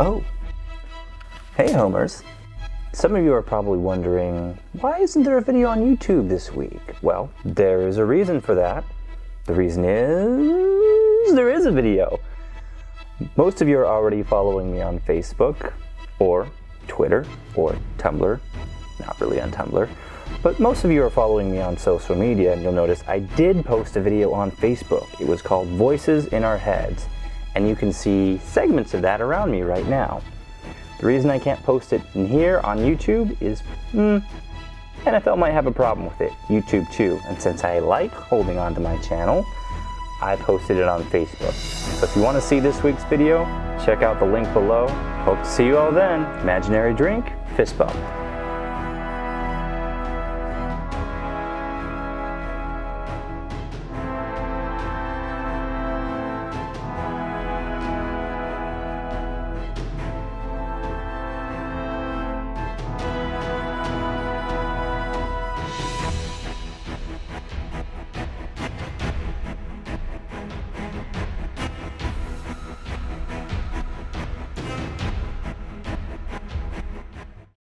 Oh, hey Homers. Some of you are probably wondering, why isn't there a video on YouTube this week? Well, there is a reason for that. The reason is there is a video. Most of you are already following me on Facebook or Twitter or Tumblr. Not really on Tumblr, but most of you are following me on social media, and you'll notice I did post a video on Facebook. It was called Voices in Our Heads, and you can see segments of that around me right now. The reason I can't post it in here on YouTube is, NFL might have a problem with it, YouTube too, and since I like holding on to my channel, I posted it on Facebook. So if you want to see this week's video, check out the link below. Hope to see you all then. Imaginary drink, fist bump.